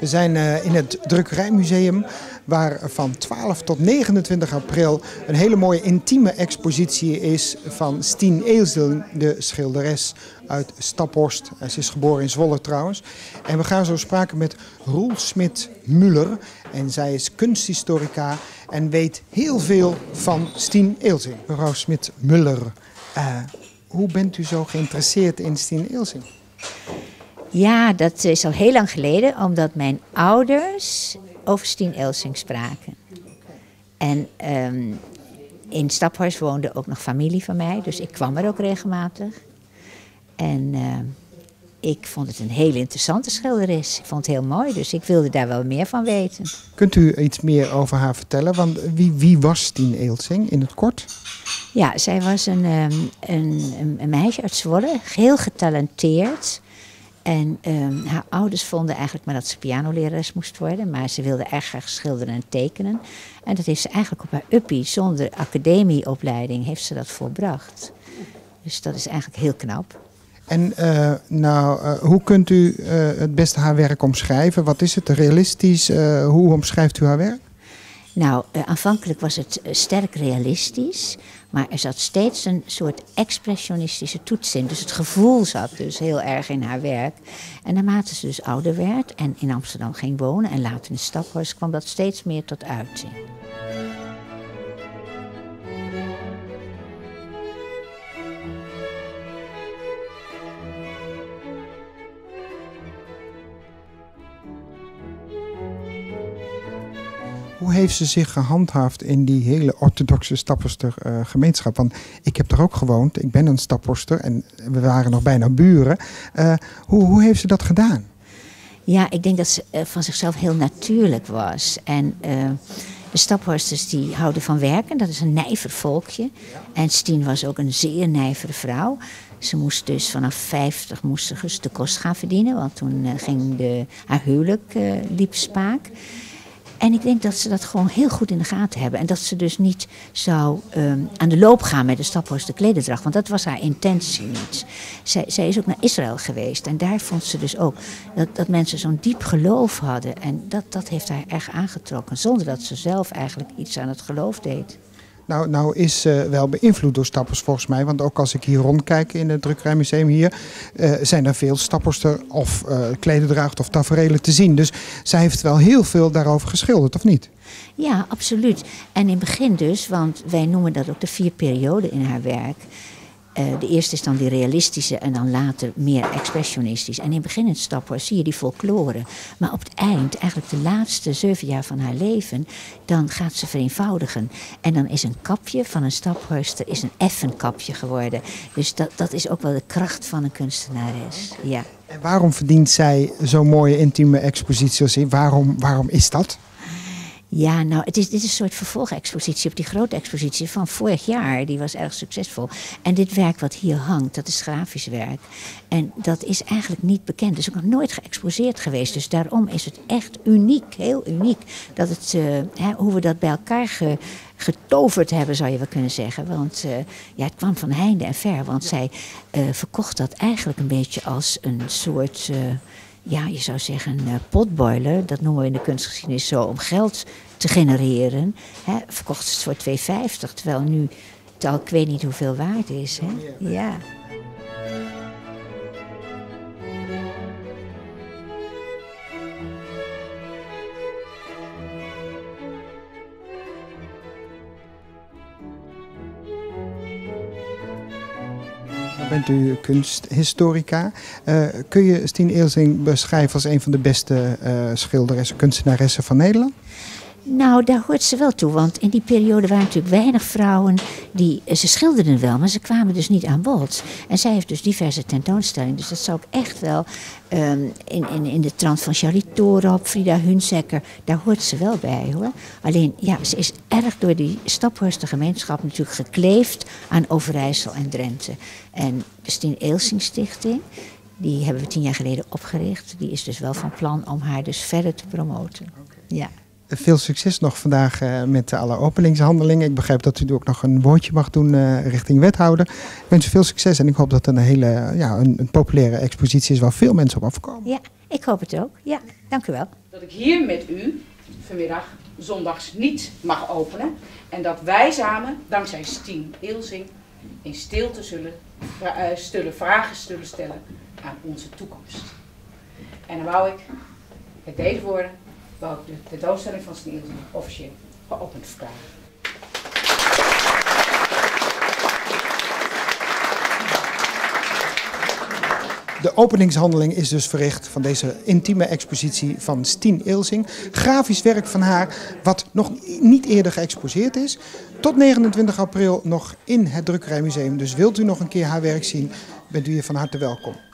We zijn in het Drukkerijmuseum, waar van 12 tot 29 april een hele mooie intieme expositie is van Stien Eelsingh, de schilderes uit Staphorst. Ze is geboren in Zwolle trouwens. En we gaan zo spraken met Roel H. Smit-Muller. En zij is kunsthistorica en weet heel veel van Stien Eelsingh. Mevrouw Smit-Muller, hoe bent u zo geïnteresseerd in Stien Eelsingh? Ja, dat is al heel lang geleden, omdat mijn ouders over Stien Eelsingh spraken. En in Staphorst woonde ook nog familie van mij, dus ik kwam er ook regelmatig. En ik vond het een heel interessante schilderes. Ik vond het heel mooi, dus ik wilde daar wel meer van weten. Kunt u iets meer over haar vertellen? Want wie was Stien Eelsingh in het kort? Ja, zij was een meisje uit Zwolle, heel getalenteerd. En haar ouders vonden eigenlijk maar dat ze pianolerares moest worden. Maar ze wilde erg graag schilderen en tekenen. En dat heeft ze eigenlijk op haar uppie, zonder academieopleiding, heeft ze dat volbracht. Dus dat is eigenlijk heel knap. En hoe kunt u het beste haar werk omschrijven? Wat is het, realistisch? Hoe omschrijft u haar werk? Nou, aanvankelijk was het sterk realistisch, maar er zat steeds een soort expressionistische toets in. Dus het gevoel zat dus heel erg in haar werk. En naarmate ze dus ouder werd en in Amsterdam ging wonen en later in Staphorst, kwam dat steeds meer tot uiting. Hoe heeft ze zich gehandhaafd in die hele orthodoxe Staphorster gemeenschap? Want ik heb daar ook gewoond, ik ben een Staphorster en we waren nog bijna buren. Hoe heeft ze dat gedaan? Ja, ik denk dat ze van zichzelf heel natuurlijk was. En de Staphorsters die houden van werken, dat is een nijver volkje. En Stien was ook een zeer nijvere vrouw. Ze moest dus vanaf 50 moest ze dus de kost gaan verdienen, want toen ging haar huwelijk liep spaak. En ik denk dat ze dat gewoon heel goed in de gaten hebben. En dat ze dus niet zou aan de loop gaan met de Staphorster klederdracht. Want dat was haar intentie niet. Zij is ook naar Israël geweest. En daar vond ze dus ook dat mensen zo'n diep geloof hadden. En dat heeft haar erg aangetrokken. Zonder dat ze zelf eigenlijk iets aan het geloof deed. Nou is ze wel beïnvloed door Staphorst volgens mij. Want ook als ik hier rondkijk in het Drukkerijmuseum hier, zijn er veel Staphorster of klederdracht of taferelen te zien. Dus zij heeft wel heel veel daarover geschilderd, of niet? Ja, absoluut. En in het begin dus, want wij noemen dat ook de 4 perioden in haar werk. De eerste is dan die realistische en dan later meer expressionistisch. En in het begin in Staphorst zie je die folklore. Maar op het eind, eigenlijk de laatste 7 jaar van haar leven, dan gaat ze vereenvoudigen. En dan is een kapje van een Staphorster is een effen kapje geworden. Dus dat is ook wel de kracht van een kunstenares. Ja. En waarom verdient zij zo'n mooie intieme expositie? Waarom is dat? Ja, nou, dit is een soort vervolgexpositie op die grote expositie van vorig jaar. Die was erg succesvol. En dit werk wat hier hangt, dat is grafisch werk. En dat is eigenlijk niet bekend. Het is ook nog nooit geëxposeerd geweest. Dus daarom is het echt uniek, heel uniek. Dat het, hoe we dat bij elkaar getoverd hebben, zou je wel kunnen zeggen. Want het kwam van heinde en ver. Want zij verkocht dat eigenlijk een beetje als een soort... ja, je zou zeggen een potboiler, dat noemen we in de kunstgeschiedenis zo, om geld te genereren. Hè, verkocht ze het voor 2,50, terwijl nu het al ik weet niet hoeveel waard is. Hè? Ja. Bent u kunsthistorica. Kun je Stien Eelsingh beschrijven als een van de beste schilderessen, kunstenaressen van Nederland? Nou, daar hoort ze wel toe, want in die periode waren natuurlijk weinig vrouwen die... Ze schilderden wel, maar ze kwamen dus niet aan bod. En zij heeft dus diverse tentoonstellingen, dus dat zou ik echt wel in de trant van Charlotte Torop, Frida Hunzeker, daar hoort ze wel bij, hoor. Alleen, ja, ze is erg door die Staphorster gemeenschap natuurlijk gekleefd aan Overijssel en Drenthe. En de Stien Eelsingh Stichting, die hebben we 10 jaar geleden opgericht, die is dus wel van plan om haar dus verder te promoten. Ja. Veel succes nog vandaag met alle openingshandelingen. Ik begrijp dat u ook nog een woordje mag doen richting wethouder. Ik wens u veel succes en ik hoop dat het een hele populaire expositie is waar veel mensen op afkomen. Ja, ik hoop het ook. Ja, dank u wel. dat ik hier met u vanmiddag zondags niet mag openen en dat wij samen, dankzij Stien Eelsingh, in stilte vragen zullen stellen aan onze toekomst. En dan wou ik, met deze woorden, de tentoonstelling van Stien Eelsingh officieel geopend verklaren. De openingshandeling is dus verricht van deze intieme expositie van Stien Eelsingh. Grafisch werk van haar, wat nog niet eerder geëxposeerd is. Tot 29 april nog in het Drukkerijmuseum. Dus wilt u nog een keer haar werk zien, bent u hier van harte welkom.